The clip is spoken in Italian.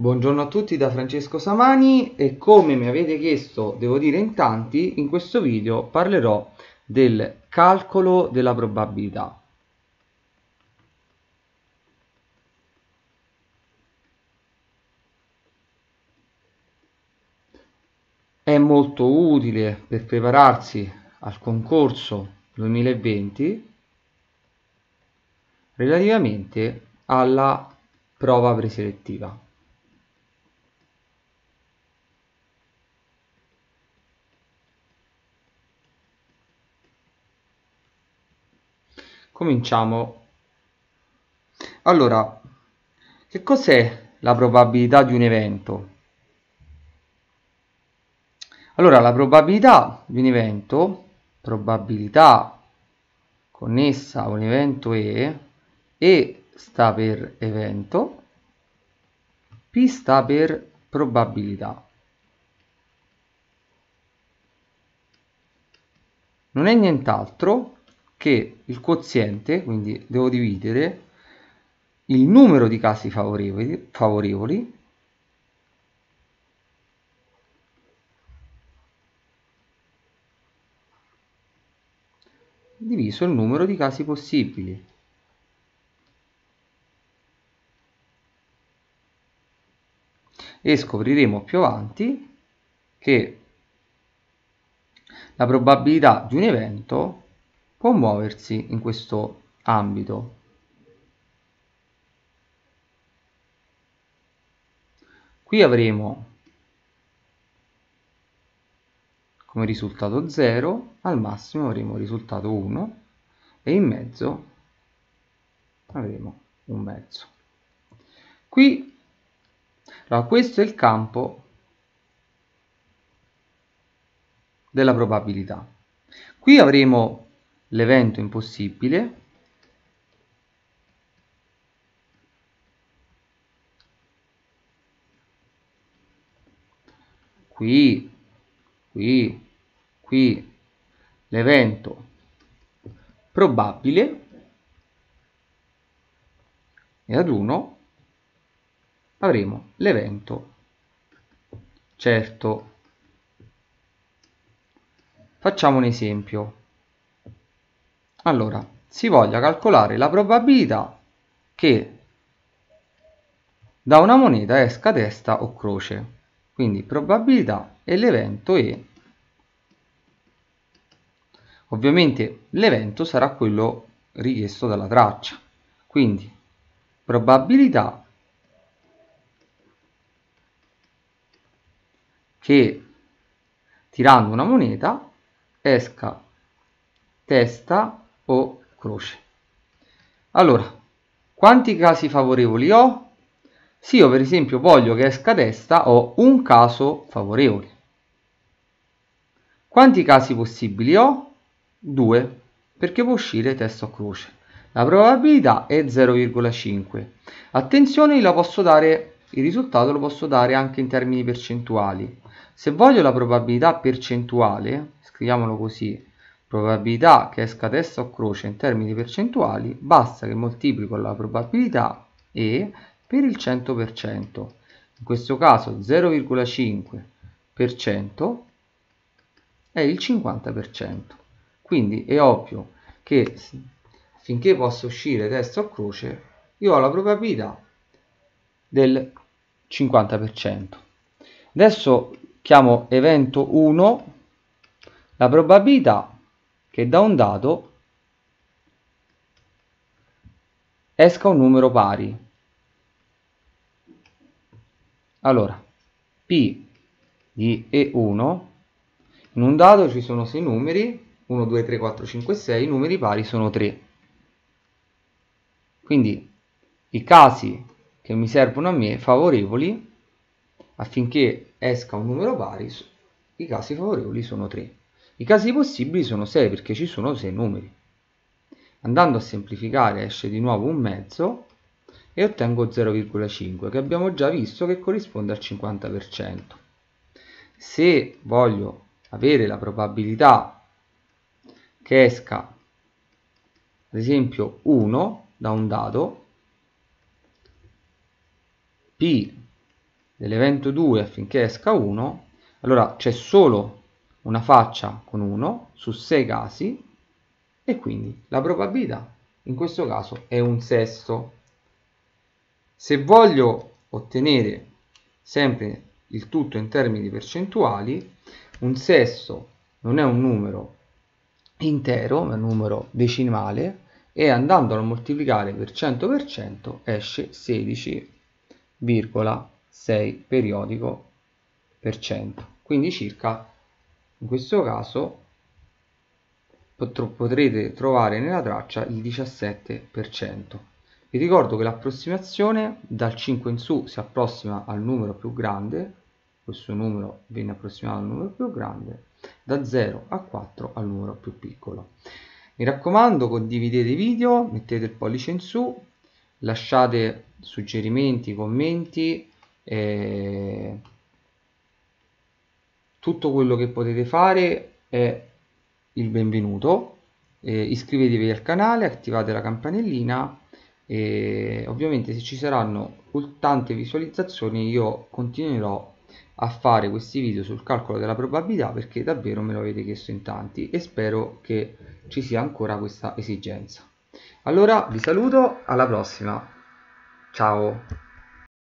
Buongiorno a tutti da Francesco Samani e come mi avete chiesto, devo dire in tanti, in questo video parlerò del calcolo della probabilità. È molto utile per prepararsi al concorso 2020 relativamente alla prova preselettiva. Cominciamo. Allora, che cos'è la probabilità di un evento? Allora, la probabilità di un evento, probabilità connessa a un evento E sta per evento, P sta per probabilità. Non è nient'altro che il quoziente, quindi devo dividere il numero di casi favorevoli diviso il numero di casi possibili. E scopriremo più avanti che la probabilità di un evento può muoversi in questo ambito. Qui avremo come risultato 0, al massimo avremo risultato 1 e in mezzo avremo un mezzo. Qui, allora, questo è il campo della probabilità. Qui avremo l'evento impossibile qui, l'evento probabile e ad 1 avremo l'evento certo. Facciamo un esempio. Allora, si voglia calcolare la probabilità che da una moneta esca testa o croce. Quindi probabilità e l'evento E. Ovviamente l'evento sarà quello richiesto dalla traccia. Quindi probabilità che tirando una moneta esca testa o croce. Allora, quanti casi favorevoli ho? Se io per esempio voglio che esca testa, ho un caso favorevole. Quanti casi possibili ho? 2, perché può uscire testa o croce. La probabilità è 0,5. Attenzione, il risultato lo posso dare anche in termini percentuali. Se voglio la probabilità percentuale, scriviamolo così, probabilità che esca testa o croce in termini percentuali, basta che moltiplico la probabilità E per il 100%, in questo caso 0,5% è il 50%, quindi è ovvio che finché possa uscire testa o croce io ho la probabilità del 50%. Adesso chiamo evento 1 la probabilità che da un dato esca un numero pari. Allora, P di E1, in un dato ci sono 6 numeri, 1, 2, 3, 4, 5, 6, i numeri pari sono 3. Quindi i casi che mi servono a me favorevoli affinché esca un numero pari, i casi favorevoli sono 3. I casi possibili sono 6 perché ci sono 6 numeri. Andando a semplificare esce di nuovo un mezzo e ottengo 0,5 che abbiamo già visto che corrisponde al 50%. Se voglio avere la probabilità che esca ad esempio 1 da un dato, P dell'evento 2 affinché esca 1, allora c'è solo una faccia con 1 su 6 casi e quindi la probabilità in questo caso è 1/6. Se voglio ottenere sempre il tutto in termini percentuali, 1/6 non è un numero intero, ma è un numero decimale, e andandolo a moltiplicare per 100% esce 16,6 periodico per cento, quindi circa, in questo caso potrete trovare nella traccia il 17%. Vi ricordo che l'approssimazione dal 5 in su si approssima al numero più grande, questo numero viene approssimato al numero più grande, da 0 a 4 al numero più piccolo. Mi raccomando, condividete i video, mettete il pollice in su, lasciate suggerimenti, commenti, tutto quello che potete fare è il benvenuto. Iscrivetevi al canale, attivate la campanellina e ovviamente se ci saranno tante visualizzazioni io continuerò a fare questi video sul calcolo della probabilità, perché davvero me lo avete chiesto in tanti e spero che ci sia ancora questa esigenza. Allora vi saluto, alla prossima, ciao!